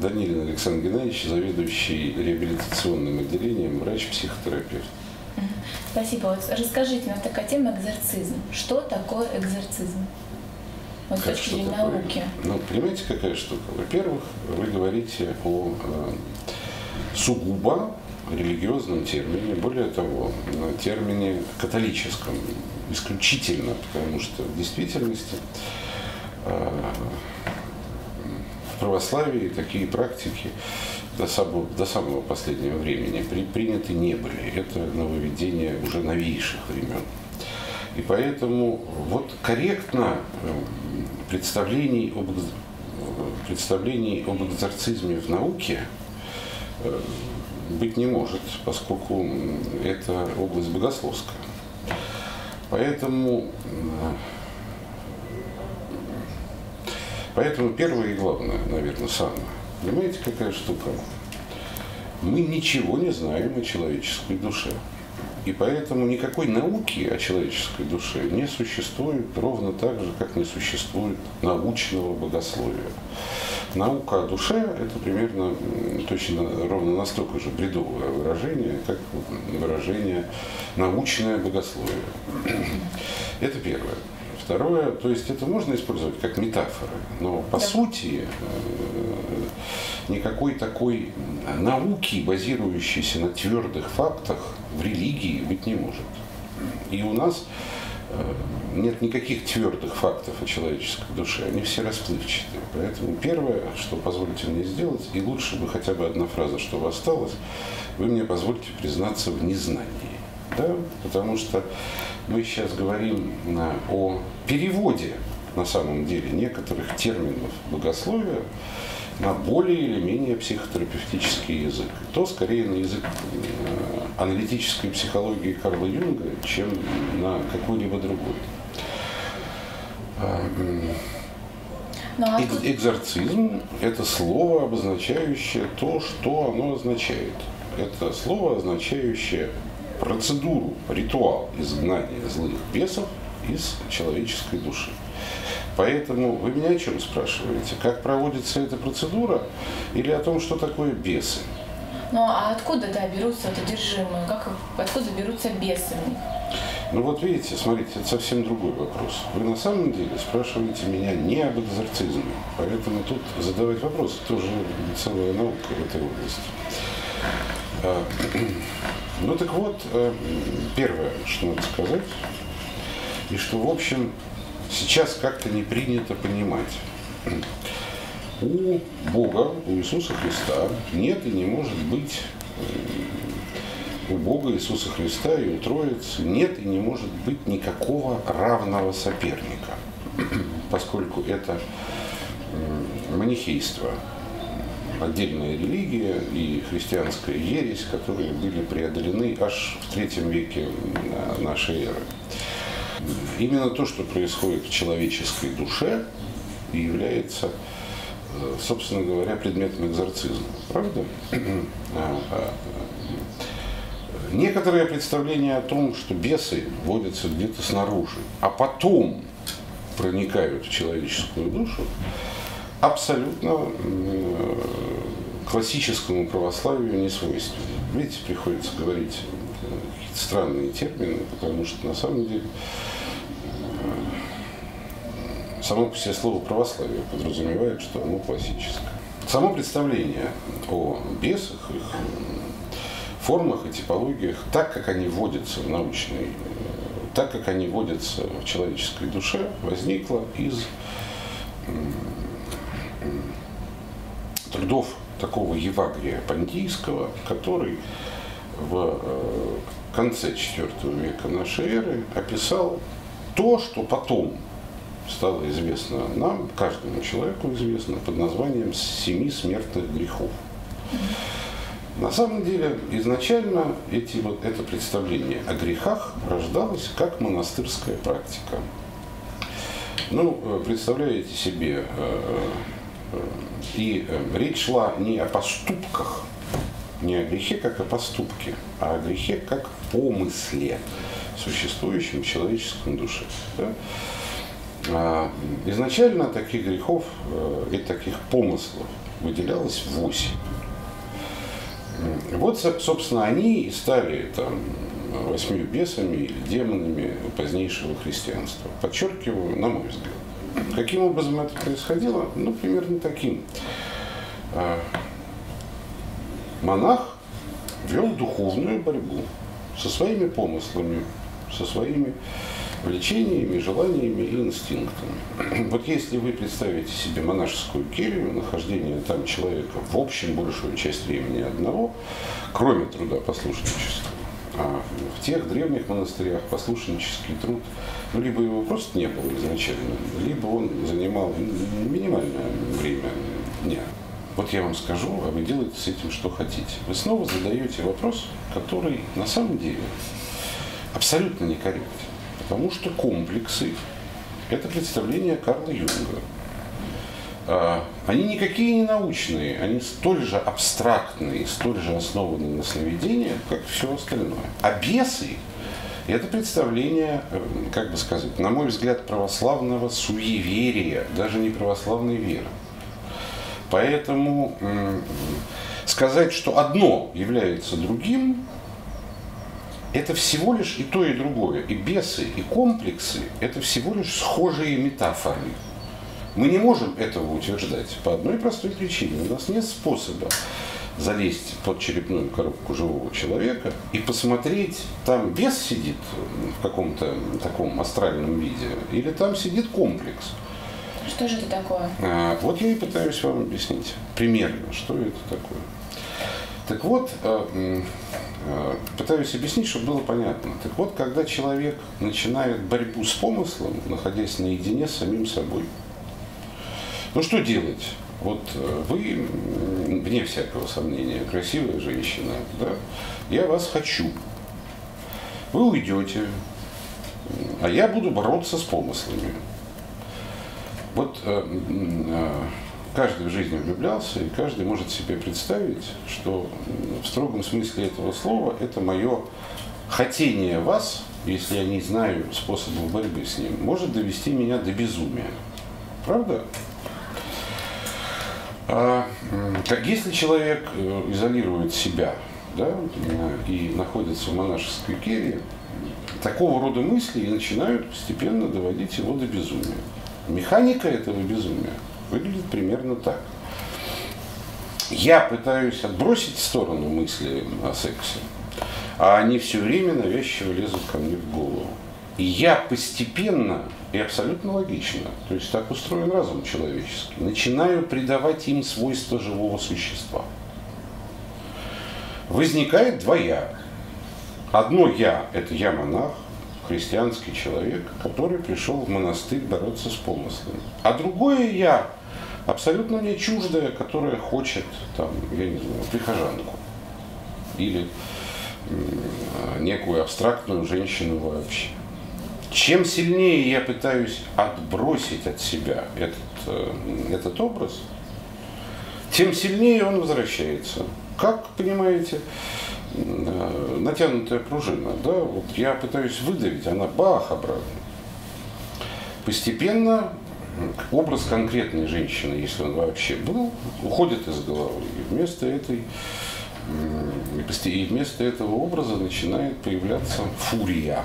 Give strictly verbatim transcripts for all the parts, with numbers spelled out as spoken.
Данилин Александр Геннадьевич, заведующий реабилитационным отделением, врач-психотерапевт. Спасибо. Вот расскажите, у нас такая тема экзорцизм. Что такое экзорцизм? Вот как, с точки зрения науки. Ну, понимаете, какая штука? Во-первых, вы говорите о э, сугубо религиозном термине, более того, термине католическом, исключительно, потому что в действительности э, в православии такие практики до самого, до самого последнего времени при, приняты не были. Это нововведение уже новейших времен. И поэтому вот корректно представлений об, представлений об экзорцизме в науке быть не может, поскольку это область богословская. Поэтому, поэтому первое и главное, наверное, самое. Понимаете, какая штука? Мы ничего не знаем о человеческой душе. И поэтому никакой науки о человеческой душе не существует ровно так же, как не существует научного богословия. Наука о душе – это примерно точно ровно настолько же бредовое выражение, как выражение научное богословие. Это первое. Второе, то есть это можно использовать как метафоры, но по сути никакой такой науки, базирующейся на твердых фактах, в религии быть не может. И у нас нет никаких твердых фактов о человеческой душе, они все расплывчатые. Поэтому первое, что позволите мне сделать, и лучше бы хотя бы одна фраза, чтобы осталась, вы мне позвольте признаться в незнании. Да? Потому что мы сейчас говорим о переводе, на самом деле, некоторых терминов богословия на более или менее психотерапевтический язык. То скорее на язык аналитической психологии Карла Юнга, чем на какой-либо другой. Экзорцизм – это слово, обозначающее то, что оно означает. Это слово, означающее процедуру, ритуал изгнания злых бесов из человеческой души. Поэтому вы меня о чем спрашиваете? Как проводится эта процедура или о том, что такое бесы? Ну а откуда да, берутся вот одержимые? Как, откуда берутся бесы? Ну вот видите, смотрите, это совсем другой вопрос. Вы на самом деле спрашиваете меня не об экзорцизме. Поэтому тут задавать вопросы тоже целая наука в этой области. Ну так вот, первое, что надо сказать, и что, в общем, сейчас как-то не принято понимать. У Бога, у Иисуса Христа нет и не может быть, у Бога, Иисуса Христа и у Троицы нет и не может быть никакого равного соперника, поскольку это манихейство. Отдельная религия и христианская ересь, которые были преодолены аж в третьем веке нашей эры. Именно то, что происходит в человеческой душе, и является, собственно говоря, предметом экзорцизма. Правда? Некоторое представление о том, что бесы водятся где-то снаружи, а потом проникают в человеческую душу, абсолютно классическому православию не свойственно. Видите, приходится говорить какие-то странные термины, потому что на самом деле само по себе слово православие подразумевает, что оно классическое. Само представление о бесах, их формах и типологиях, так как они вводятся в научной, так как они вводятся в человеческой душе, возникло из трудов такого Евагрия Пондийского, который в конце четвёртого века нашей эры описал то, что потом стало известно нам, каждому человеку известно, под названием «Семи смертных грехов». На самом деле, изначально эти, вот, это представление о грехах рождалось как монастырская практика. Ну, представляете себе... И речь шла не о поступках, не о грехе как о поступке, а о грехе как помысле, существующем в человеческом душе. Да? Изначально таких грехов и таких помыслов выделялось восемь. Вот, собственно, они и стали там восьмью бесами или демонами позднейшего христианства. Подчеркиваю, на мой взгляд. Каким образом это происходило? Ну, примерно таким. Монах вел духовную борьбу со своими помыслами, со своими влечениями, желаниями и инстинктами. Вот если вы представите себе монашескую келью, нахождение там человека в общем большую часть времени одного, кроме труда послушничества, а в тех древних монастырях послушнический труд, ну, либо его просто не было изначально, либо он занимал минимальное время дня. Вот я вам скажу, а вы делаете с этим что хотите. Вы снова задаете вопрос, который на самом деле абсолютно некорректен. Потому что комплексы – это представление Карла Юнга. Они никакие не научные, они столь же абстрактные, столь же основаны на сновидениях, как все остальное. А бесы – это представление, как бы сказать, на мой взгляд, православного суеверия, даже не православной веры. Поэтому сказать, что одно является другим, это всего лишь и то, и другое. И бесы, и комплексы – это всего лишь схожие метафоры. Мы не можем этого утверждать по одной простой причине. У нас нет способа залезть под черепную коробку живого человека и посмотреть, там бес сидит в каком-то таком астральном виде, или там сидит комплекс. Что же это такое? А, вот я и пытаюсь вам объяснить примерно, что это такое. Так вот, пытаюсь объяснить, чтобы было понятно. Так вот, когда человек начинает борьбу с помыслом, находясь наедине с самим собой, ну что делать? Вот вы, вне всякого сомнения, красивая женщина, да? Я вас хочу. Вы уйдете, а я буду бороться с помыслами. Вот каждый в жизни влюблялся, и каждый может себе представить, что в строгом смысле этого слова это мое хотение вас, если я не знаю способов борьбы с ним, может довести меня до безумия. Правда? А если человек изолирует себя, да, и находится в монашеской келье, такого рода мысли и начинают постепенно доводить его до безумия. Механика этого безумия выглядит примерно так. Я пытаюсь отбросить в сторону мысли о сексе, а они все время навязчиво лезут ко мне в голову. И я постепенно, и абсолютно логично, то есть так устроен разум человеческий, начинаю придавать им свойства живого существа. Возникает два «я». Одно «я» – это я-монах, христианский человек, который пришел в монастырь бороться с помыслами. А другое я, абсолютно не чуждое, которое хочет, там, я не знаю, прихожанку. Или некую абстрактную женщину вообще. Чем сильнее я пытаюсь отбросить от себя этот, этот образ, тем сильнее он возвращается. Как, понимаете, натянутая пружина, да, вот я пытаюсь выдавить, она бах обратно. Постепенно образ конкретной женщины, если он вообще был, уходит из головы, и вместо этой, и вместо этого образа начинает появляться фурия,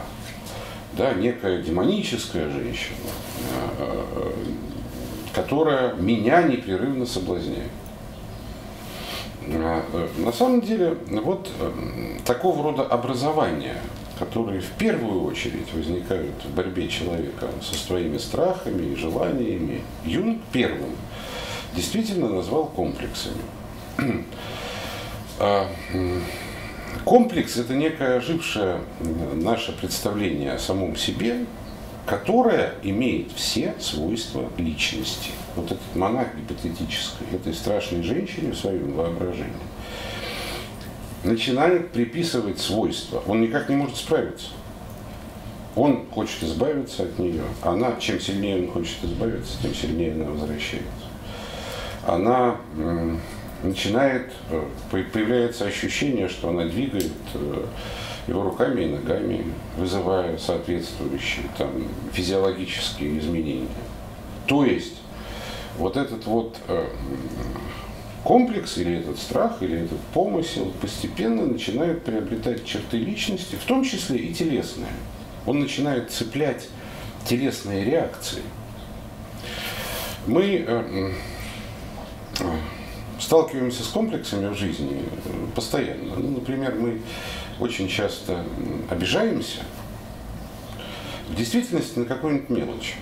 да, некая демоническая женщина, которая меня непрерывно соблазняет. На самом деле, вот такого рода образования, которые в первую очередь возникают в борьбе человека со своими страхами и желаниями, Юнг первым действительно назвал комплексами. Комплекс – это некое ожившее наше представление о самом себе, которая имеет все свойства личности. Вот этот монах гипотетический, этой страшной женщине в своем воображении, начинает приписывать свойства. Он никак не может справиться. Он хочет избавиться от нее. Она, чем сильнее он хочет избавиться, тем сильнее она возвращается. Она начинает, появляется ощущение, что она двигает его руками и ногами, вызывая соответствующие там физиологические изменения. То есть вот этот вот э, комплекс, или этот страх, или этот помысел постепенно начинают приобретать черты личности, в том числе и телесные. Он начинает цеплять телесные реакции. Мы сталкиваемся с комплексами в жизни постоянно. Ну, например, мы очень часто обижаемся в действительности на какую-нибудь мелочь.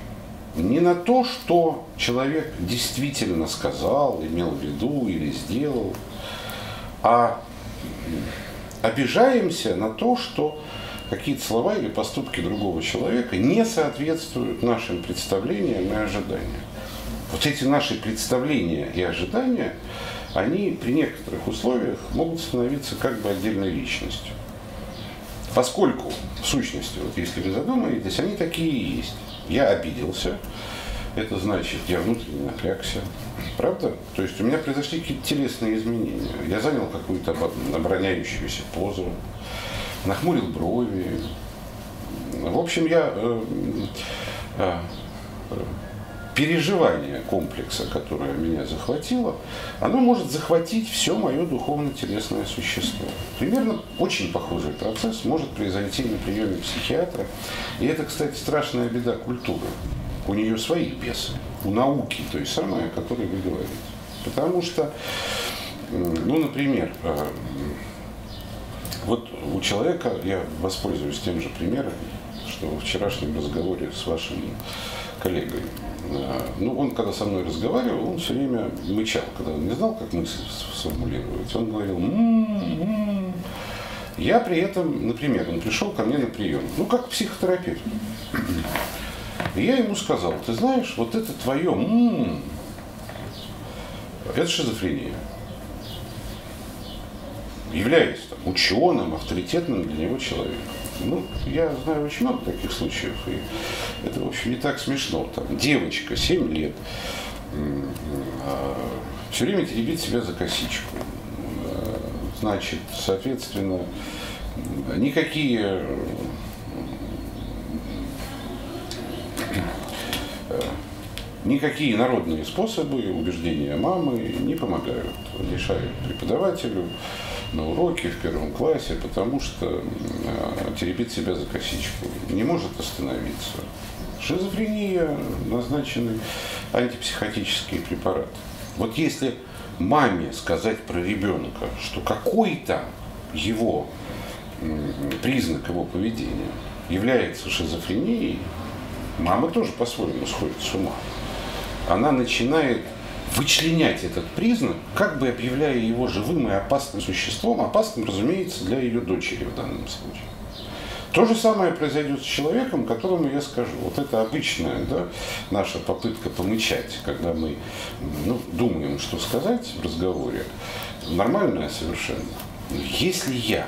Не на то, что человек действительно сказал, имел в виду или сделал, а обижаемся на то, что какие-то слова или поступки другого человека не соответствуют нашим представлениям и ожиданиям. Вот эти наши представления и ожидания, они при некоторых условиях могут становиться как бы отдельной личностью. Поскольку, в сущности, вот если вы задумаетесь, они такие и есть. Я обиделся, это значит, я внутренне напрягся, правда? То есть у меня произошли какие-то телесные изменения. Я занял какую-то обороняющуюся позу, нахмурил брови. В общем, я... Э, э, э, переживание комплекса, которое меня захватило, оно может захватить все мое духовно-телесное существо. Примерно очень похожий процесс может произойти на приеме психиатра. И это, кстати, страшная беда культуры. У нее свои бесы. У науки, той самой, о которой вы говорите. Потому что, ну, например, вот у человека, я воспользуюсь тем же примером, что в вчерашнем разговоре с вашим коллегой. Ну, он, когда со мной разговаривал, он все время мычал, когда он не знал, как мысль сформулировать. Он говорил «м-м-м». Я при этом, например, он пришел ко мне на прием, ну, как психотерапевт. И я ему сказал: ты знаешь, вот это твое «м-м-м», это шизофрения. Являясь там ученым, авторитетным для него человеком. Ну, я знаю очень много таких случаев, и это, в общем, не так смешно. Там девочка, семь лет, все время теребит себя за косичку. Значит, соответственно, никакие никакие народные способы, убеждения мамы не помогают, мешают преподавателю на уроке в первом классе, потому что теребит себя за косичку, не может остановиться. Шизофрения, назначены антипсихотические препараты. Вот если маме сказать про ребенка, что какой-то его признак его поведения является шизофренией, мама тоже по-своему сходит с ума. Она начинает вычленять этот признак, как бы объявляя его живым и опасным существом, опасным, разумеется, для ее дочери в данном случае. То же самое произойдет с человеком, которому я скажу. Вот это обычная, да, наша попытка помычать, когда мы, ну, думаем, что сказать в разговоре, нормальная совершенно. Если я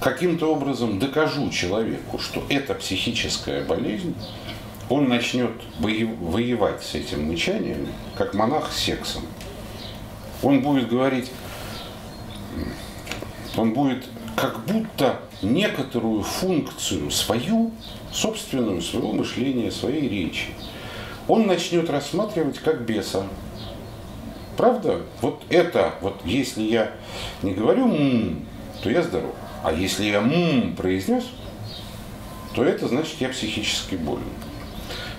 каким-то образом докажу человеку, что это психическая болезнь, он начнет воевать с этим мычанием, как монах с сексом. Он будет говорить, он будет как будто некоторую функцию свою, собственную, своего мышления, своей речи, он начнет рассматривать как беса. Правда? Вот это, вот если я не говорю «м», то я здоров. А если я «м» произнес, то это значит, я психически болен.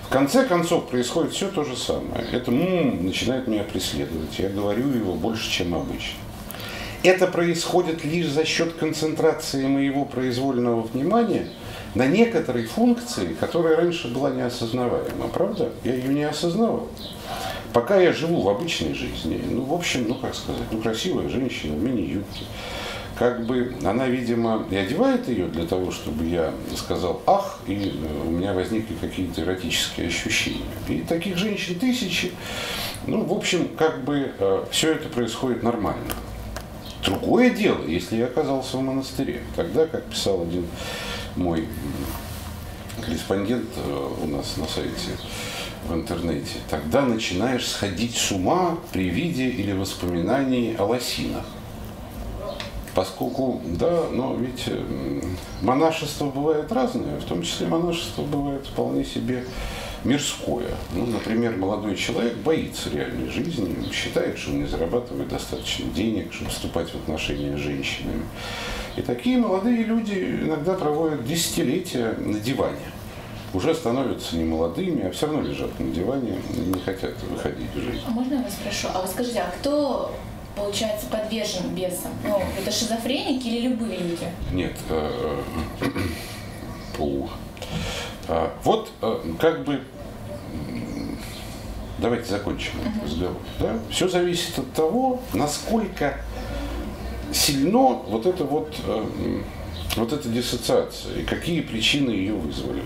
В конце концов, происходит все то же самое. Это «м» начинает меня преследовать. Я говорю его больше, чем обычно. Это происходит лишь за счет концентрации моего произвольного внимания на некоторой функции, которая раньше была неосознаваема. Правда? Я ее не осознавал. Пока я живу в обычной жизни, ну, в общем, ну, как сказать, ну, красивая женщина в мини-юбке. Как бы она, видимо, и одевает ее для того, чтобы я сказал «ах», и у меня возникли какие-то эротические ощущения. И таких женщин тысячи. Ну, в общем, как бы э, все это происходит нормально. Другое дело, если я оказался в монастыре. Тогда, как писал один мой корреспондент у нас на сайте в интернете, тогда начинаешь сходить с ума при виде или воспоминании о лосинах. Поскольку, да, но ведь монашество бывает разное, в том числе монашество бывает вполне себе мирское. Ну, например, молодой человек боится реальной жизни, считает, что он не зарабатывает достаточно денег, чтобы вступать в отношения с женщинами. И такие молодые люди иногда проводят десятилетия на диване. Уже становятся не молодыми, а все равно лежат на диване и не хотят выходить в жизнь. А можно я вас спрошу? А вы скажите, а кто, получается, подвержен бесам? Ну, это шизофреники или любые люди? Нет. Полу. Вот как бы давайте закончим этот разговор. Да? Все зависит от того, насколько сильно вот это вот вот эта диссоциация и какие причины ее вызвали.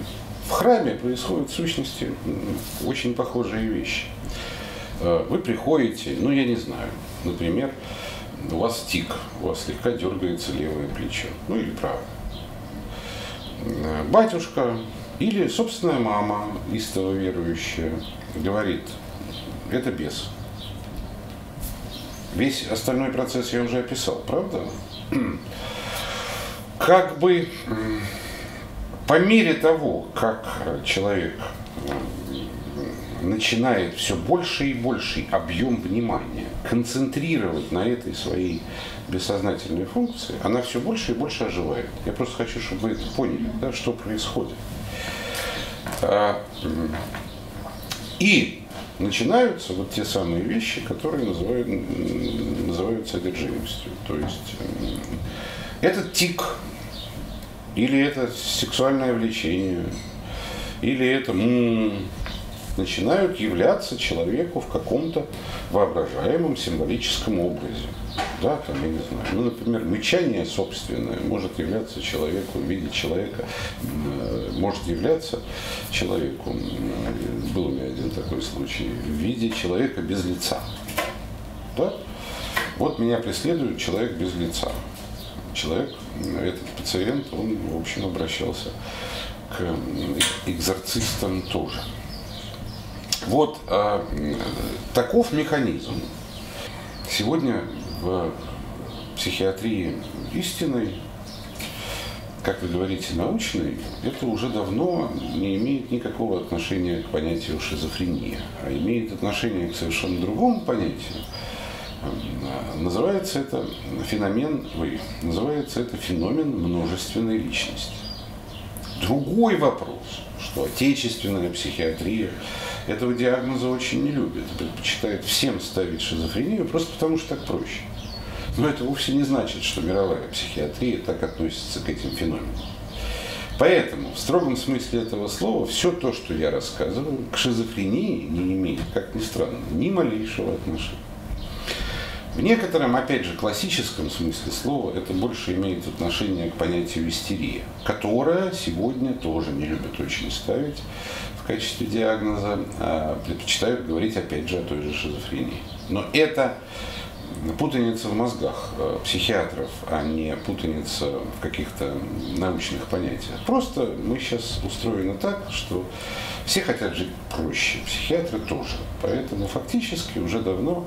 В храме происходят в сущности очень похожие вещи. Вы приходите, ну я не знаю, например, у вас тик, у вас слегка дергается левое плечо, ну или правое. Батюшка или собственная мама, истово верующая, говорит, это бес. Весь остальной процесс я уже описал, правда? Как бы по мере того, как человек начинает все больше и больше объем внимания концентрировать на этой своей бессознательной функции, она все больше и больше оживает. Я просто хочу, чтобы вы это поняли, да, что происходит. И начинаются вот те самые вещи, которые называют, называются одержимостью. То есть этот тик, или это сексуальное влечение, или это... начинают являться человеку в каком-то воображаемом символическом образе. Да, там, я не знаю. Ну, например, мычание собственное может являться человеку в виде человека, может являться человеком, был у меня один такой случай, в виде человека без лица. Да? Вот меня преследует человек без лица. Человек, этот пациент, он, в общем, обращался к экзорцистам тоже. Вот э, таков механизм. Сегодня в психиатрии истинной, как вы говорите, научной, это уже давно не имеет никакого отношения к понятию шизофрения, а имеет отношение к совершенно другому понятию. Называется это феномен, вы, называется это феномен множественной личности. Другой вопрос, что отечественная психиатрия этого диагноза очень не любит, предпочитает всем ставить шизофрению, просто потому что так проще. Но это вовсе не значит, что мировая психиатрия так относится к этим феноменам. Поэтому, в строгом смысле этого слова, все то, что я рассказываю, к шизофрении не имеет, как ни странно, ни малейшего отношения. В некотором, опять же, классическом смысле слова это больше имеет отношение к понятию истерия, которое сегодня тоже не любят очень ставить в качестве диагноза, а предпочитают говорить, опять же, о той же шизофрении. Но это путаница в мозгах психиатров, а не путаница в каких-то научных понятиях. Просто мы сейчас устроены так, что все хотят жить проще, психиатры тоже. Поэтому фактически уже давно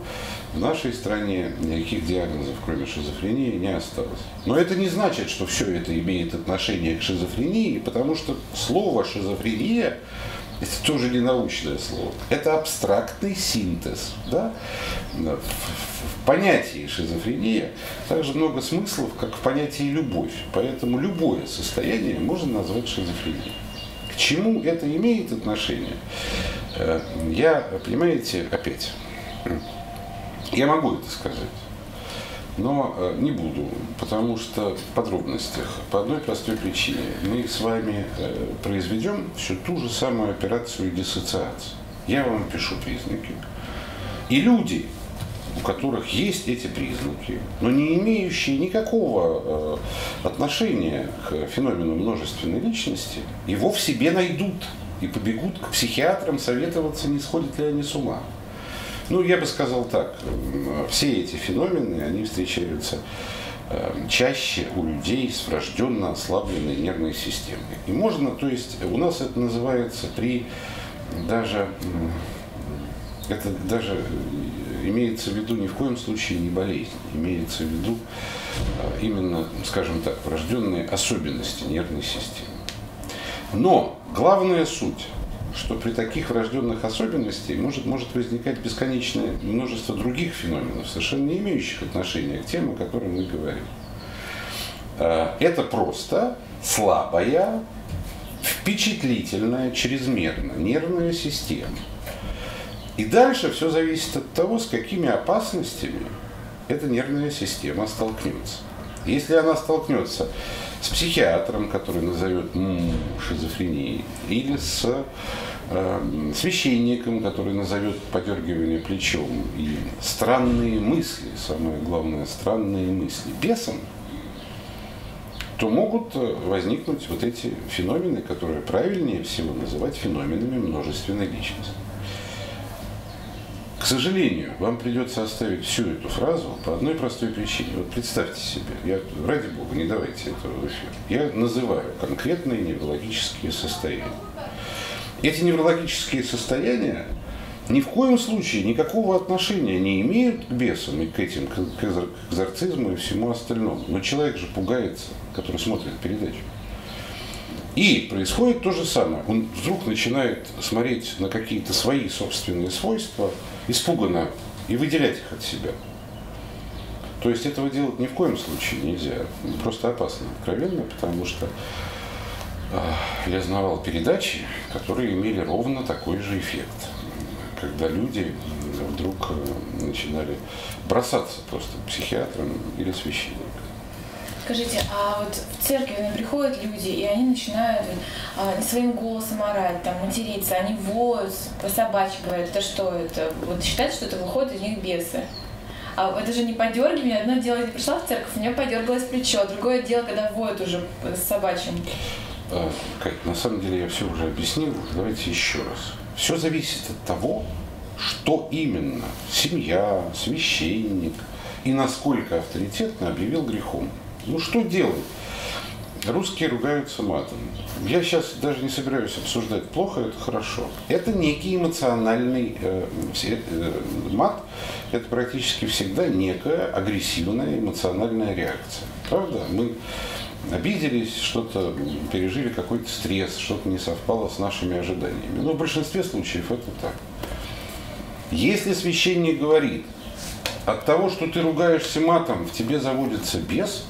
в нашей стране никаких диагнозов, кроме шизофрении, не осталось. Но это не значит, что все это имеет отношение к шизофрении, потому что слово «шизофрения» это тоже не научное слово. Это абстрактный синтез. Да? В понятии шизофрения также много смыслов, как в понятии любовь. Поэтому любое состояние можно назвать шизофренией. К чему это имеет отношение? Я, понимаете, опять, я могу это сказать, но не буду, потому что в подробностях, по одной простой причине, мы с вами произведем всю ту же самую операцию диссоциации. Я вам пишу признаки. И люди, у которых есть эти признаки, но не имеющие никакого отношения к феномену множественной личности, его в себе найдут и побегут к психиатрам советоваться, не сходят ли они с ума. Ну, я бы сказал так, все эти феномены, они встречаются чаще у людей с врожденно ослабленной нервной системой. И можно, то есть у нас это называется при даже, это даже имеется в виду ни в коем случае не болезнь, имеется в виду именно, скажем так, врожденные особенности нервной системы. Но главная суть, что при таких врожденных особенностях может, может возникать бесконечное множество других феноменов, совершенно не имеющих отношения к тем, о которых мы говорим. Это просто слабая, впечатлительная, чрезмерно нервная система. И дальше все зависит от того, с какими опасностями эта нервная система столкнется. Если она столкнется с психиатром, который назовет м-м, шизофренией, или с э, священником, который назовет подергивание плечом, и странные мысли, самое главное, странные мысли, бесом, то могут возникнуть вот эти феномены, которые правильнее всего называть феноменами множественной личности. К сожалению, вам придется оставить всю эту фразу по одной простой причине. Вот представьте себе, я, ради бога, не давайте этого в эфир. Я называю конкретные неврологические состояния. Эти неврологические состояния ни в коем случае никакого отношения не имеют к бесам и к этим, к экзорцизму и всему остальному. Но человек же пугается, который смотрит передачу. И происходит то же самое. Он вдруг начинает смотреть на какие-то свои собственные свойства, испуганно, и выделять их от себя. То есть этого делать ни в коем случае нельзя. Просто опасно, откровенно, потому что я знавал передачи, которые имели ровно такой же эффект. Когда люди вдруг начинали бросаться просто психиатром или священником. Скажите, а вот в церкви приходят люди, и они начинают а, своим голосом орать, там, материться, они воют, по-собачьи говорят, это что это? Вот считают, что это выходит из них бесы. А это же не подергивание, одно дело, я пришла в церковь, у меня подергалось плечо, другое дело, когда воют уже с собачьим. Кать, на самом деле я все уже объяснил, давайте еще раз. Все зависит от того, что именно семья, священник и насколько авторитетно объявил грехом. Ну что делать? Русские ругаются матом. Я сейчас даже не собираюсь обсуждать, плохо это, хорошо. Это некий эмоциональный э, э, мат, это практически всегда некая агрессивная эмоциональная реакция. Правда? Мы обиделись, что-то пережили, какой-то стресс, что-то не совпало с нашими ожиданиями. Но в большинстве случаев это так. Если священник говорит, от того, что ты ругаешься матом, в тебе заводится бес,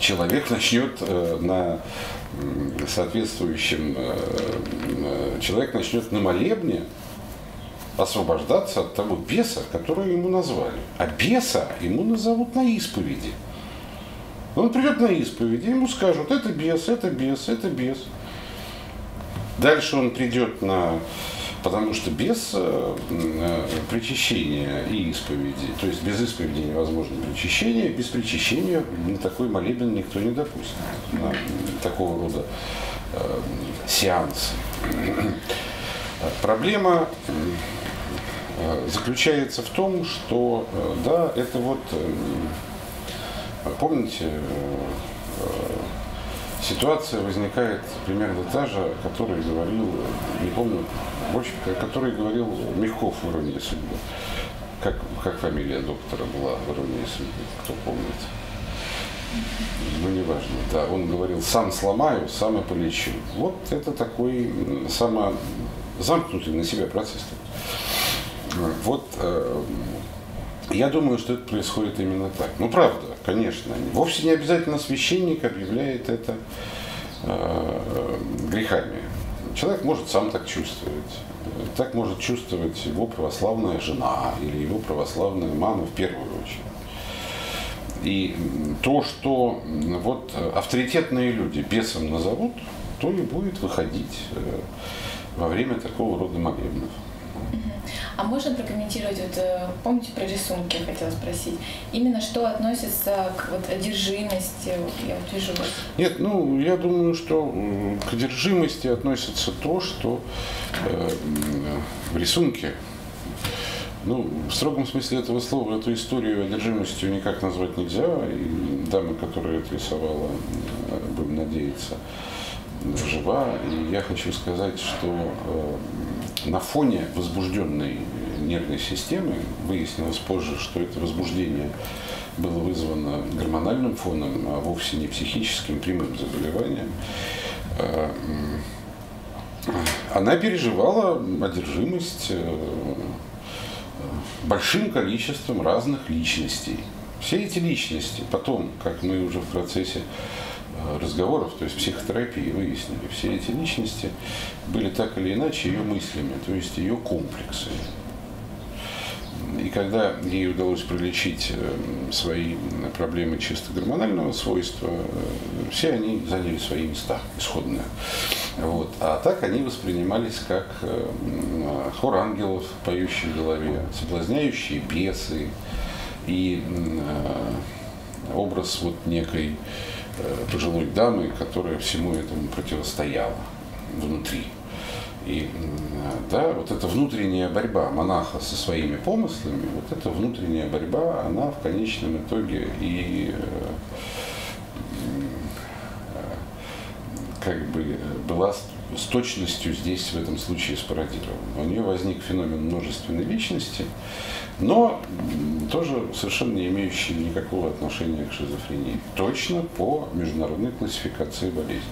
человек начнет на соответствующем, человек начнет на молебне освобождаться от того беса, который ему назвали. А беса ему назовут на исповеди. Он придет на исповеди, ему скажут, это бес, это бес, это бес. Дальше он придет на... Потому что без причащения и исповеди, то есть без исповеди невозможно причащение, без причащения на такой молебен никто не допустит, на такого рода сеансы. Проблема заключается в том, что, да, это вот, помните, ситуация возникает примерно та же, о которой говорил, не помню, больше, о которой говорил Мягков в «Иронии судьбы». Как, как фамилия доктора была в «Иронии судьбы», кто помнит? Ну, неважно, да. Он говорил, сам сломаю, сам и полечу. Вот это такой само замкнутый на себя процесс. Вот э, я думаю, что это происходит именно так. Ну, правда. Конечно, вовсе не обязательно священник объявляет это э, грехами. Человек может сам так чувствовать. Так может чувствовать его православная жена или его православная мама в первую очередь. И то, что вот авторитетные люди бесом назовут, то и будет выходить э, во время такого рода молебнов. А можно прокомментировать, вот, помните, про рисунки я хотела спросить, именно что относится к вот, одержимости, я вот вижу вас. Нет, ну, я думаю, что к одержимости относится то, что э, в рисунке, ну, в строгом смысле этого слова, эту историю одержимостью никак назвать нельзя, и дама, которая это рисовала, будем надеяться, жива, и я хочу сказать, что... Э, на фоне возбужденной нервной системы, выяснилось позже, что это возбуждение было вызвано гормональным фоном, а вовсе не психическим прямым заболеванием, она переживала одержимость большим количеством разных личностей. Все эти личности потом, как мы уже в процессе разговоров, то есть психотерапии, выяснили, все эти личности были так или иначе ее мыслями, то есть ее комплексы. И когда ей удалось пролечить свои проблемы чисто гормонального свойства, все они заняли свои места исходные. Вот. А так они воспринимались как хор ангелов, поющие в голове, соблазняющие бесы и образ вот некой пожилой дамы, которая всему этому противостояла внутри. И да, вот эта внутренняя борьба монаха со своими помыслами, вот эта внутренняя борьба, она в конечном итоге и как бы была с точностью здесь в этом случае спародирована. У нее возник феномен множественной личности, но тоже совершенно не имеющий никакого отношения к шизофрении. Точно по международной классификации болезней.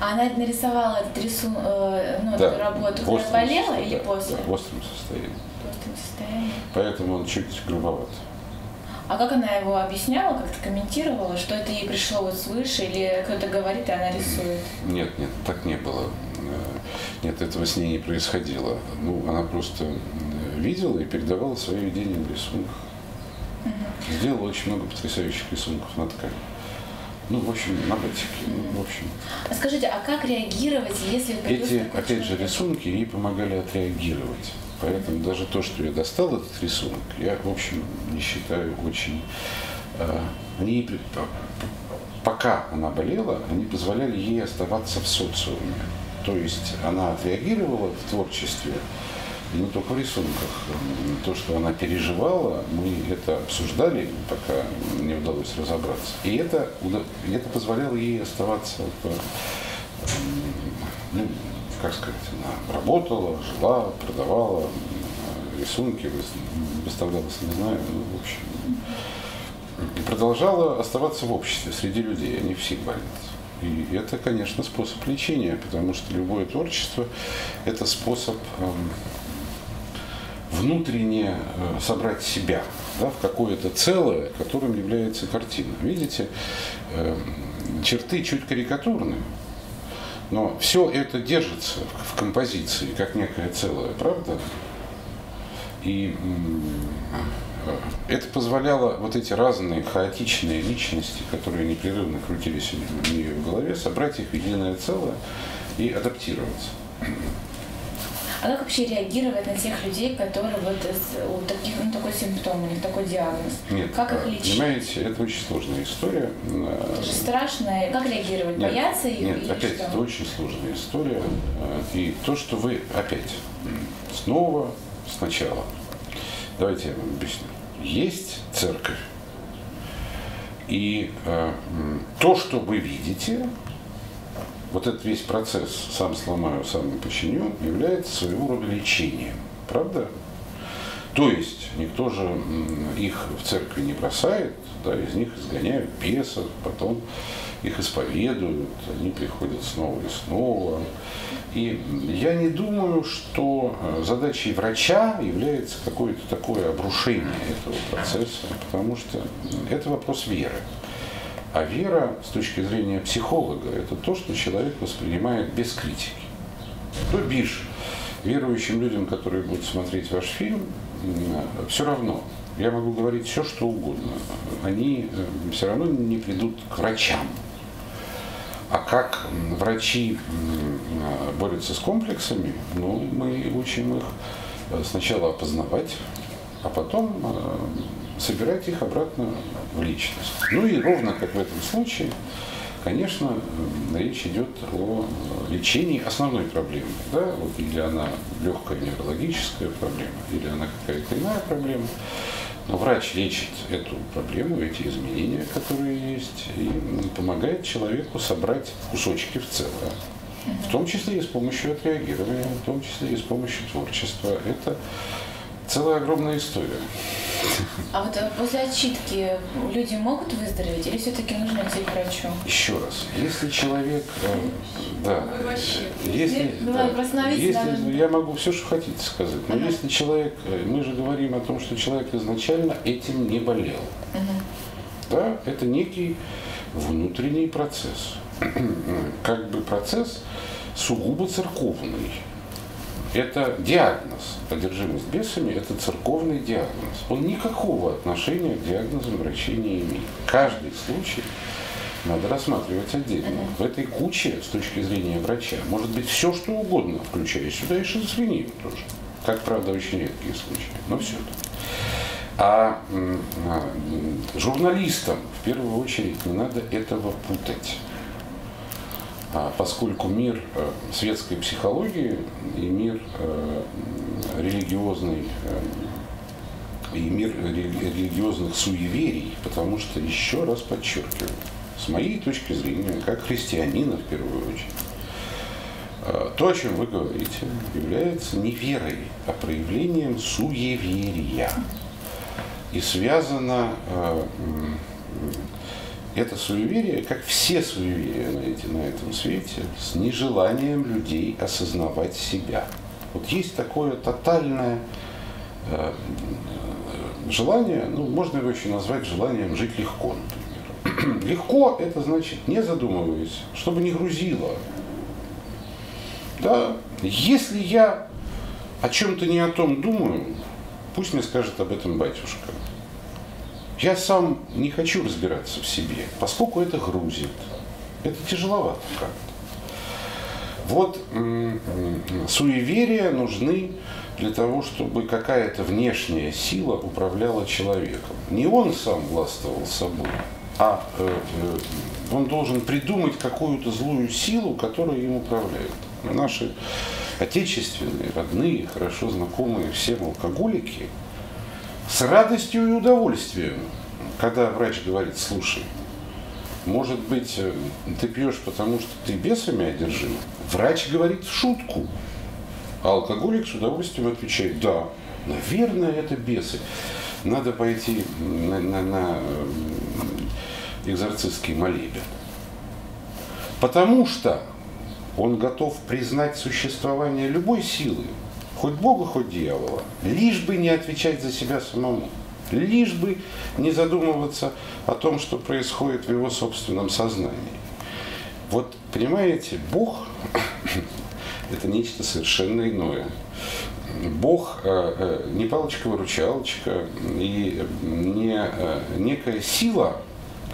А она нарисовала этот рисун... ну, да, эту работу, когда болела или да, после? Да, в остром состоянии. В остром состоянии. Поэтому он чуть грубоват. А как она его объясняла, как-то комментировала, что это ей пришло вот свыше, или кто-то говорит, и она рисует? Нет, нет, так не было. Нет, этого с ней не происходило. Ну, она просто видела и передавала свои видения в рисунках. Угу. Сделала очень много потрясающих рисунков на ткани. Ну, в общем, на батике. Ну, в общем. А скажите, а как реагировать, если... Эти, опять же, рисунки ей помогали отреагировать. Поэтому даже то, что я достал этот рисунок, я, в общем, не считаю очень... Э, они, пока она болела, они позволяли ей оставаться в социуме. То есть она отреагировала в творчестве, не только в рисунках. То, что она переживала, мы это обсуждали, пока не удалось разобраться. И это, это позволяло ей оставаться... Ну, как сказать, она работала, жила, продавала рисунки, выставлялась, не знаю, ну, в общем. И продолжала оставаться в обществе, среди людей, они все болят. И это, конечно, способ лечения, потому что любое творчество – это способ внутренне собрать себя, да, в какое-то целое, которым является картина. Видите, черты чуть карикатурные. Но все это держится в композиции, как некое целое, правда? И это позволяло вот эти разные хаотичные личности, которые непрерывно крутились у нее в голове, собрать их в единое целое и адаптироваться. А как вообще реагировать на тех людей, которые вот у таких, ну, такой симптом, у них такой диагноз? Нет, как их лечить? Понимаете, это очень сложная история. Это же страшно. Как реагировать? Нет, бояться их? Нет, или опять, что? Это очень сложная история. И то, что вы опять снова сначала. Давайте я вам объясню. Есть церковь. И э, то, что вы видите, вот этот весь процесс «сам сломаю, сам починю» является своего рода лечением. Правда? То есть никто же их в церкви не бросает, да, из них изгоняют бесов, потом их исповедуют, они приходят снова и снова. И я не думаю, что задачей врача является какое-то такое обрушение этого процесса, потому что это вопрос веры. А вера, с точки зрения психолога, это то, что человек воспринимает без критики. То бишь, верующим людям, которые будут смотреть ваш фильм, все равно, я могу говорить все, что угодно, они все равно не придут к врачам. А как врачи борются с комплексами, ну, мы учим их сначала опознавать, а потом собирать их обратно в личность. Ну и ровно как в этом случае, конечно, речь идет о лечении основной проблемы. Да? Вот или она легкая неврологическая проблема, или она какая-то иная проблема. Но врач лечит эту проблему, эти изменения, которые есть, и помогает человеку собрать кусочки в целое. В том числе и с помощью отреагирования, в том числе и с помощью творчества. Это целая огромная история. А вот после отчитки люди могут выздороветь или все-таки нужно идти к врачу? Еще раз, если человек, да, если, да, если, я могу все, что хотите сказать, но ага. если человек, мы же говорим о том, что человек изначально этим не болел, ага. да, это некий внутренний процесс, как бы процесс сугубо церковный. Это диагноз. Одержимость бесами – это церковный диагноз. Он никакого отношения к диагнозам врачей не имеет. Каждый случай надо рассматривать отдельно. В этой куче, с точки зрения врача, может быть все, что угодно, включая сюда и шизофрению тоже. Как, правда, очень редкие случаи, но все это. А журналистам, в первую очередь, не надо этого путать. Поскольку мир светской психологии и мир религиозный, и мир религиозных суеверий, потому что, еще раз подчеркиваю, с моей точки зрения, как христианина в первую очередь, то, о чем вы говорите, является не верой, а проявлением суеверия. И связано... Это суеверие, как все суеверия на, эти, на этом свете, с нежеланием людей осознавать себя. Вот есть такое тотальное э, желание, ну, можно его еще назвать желанием жить легко, например. Легко – это значит, не задумываясь, чтобы не грузило. Да? Если я о чем-то не о том думаю, пусть мне скажет об этом батюшка. Я сам не хочу разбираться в себе, поскольку это грузит. Это тяжеловато как-то. Вот суеверия нужны для того, чтобы какая-то внешняя сила управляла человеком. Не он сам властвовал собой, а э, э, он должен придумать какую-то злую силу, которая им управляет. Наши отечественные, родные, хорошо знакомые всем алкоголики, с радостью и удовольствием, когда врач говорит, слушай, может быть, ты пьешь, потому что ты бесами одержим. Врач говорит в шутку, а алкоголик с удовольствием отвечает, да, наверное, это бесы. Надо пойти на, на, на экзорцистский молебен. Потому что он готов признать существование любой силы, хоть Бога, хоть дьявола, лишь бы не отвечать за себя самому, лишь бы не задумываться о том, что происходит в его собственном сознании. Вот, понимаете, Бог – это нечто совершенно иное. Бог не палочка-выручалочка и не некая сила,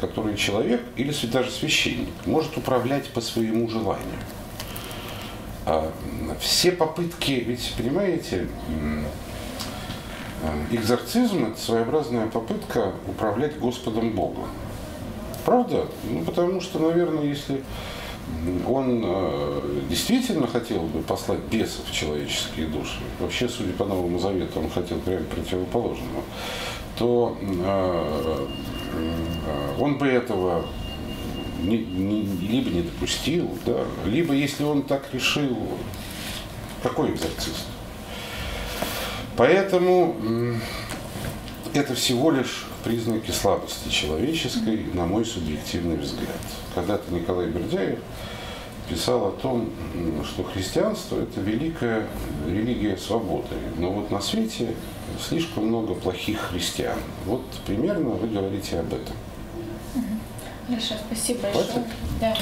которой человек или даже священник может управлять по своему желанию. Все попытки, ведь, понимаете, экзорцизм – это своеобразная попытка управлять Господом Богом. Правда? Ну, потому что, наверное, если он действительно хотел бы послать бесов в человеческие души, вообще, судя по Новому Завету, он хотел прямо противоположного, то он бы этого... Не, не, либо не допустил, да, либо если он так решил, какой экзорцист. Поэтому это всего лишь признаки слабости человеческой, на мой субъективный взгляд. Когда-то Николай Бердяев писал о том, что христианство – это великая религия свободы, но вот на свете слишком много плохих христиан. Вот примерно вы говорите об этом. Хорошо, спасибо большое. Да.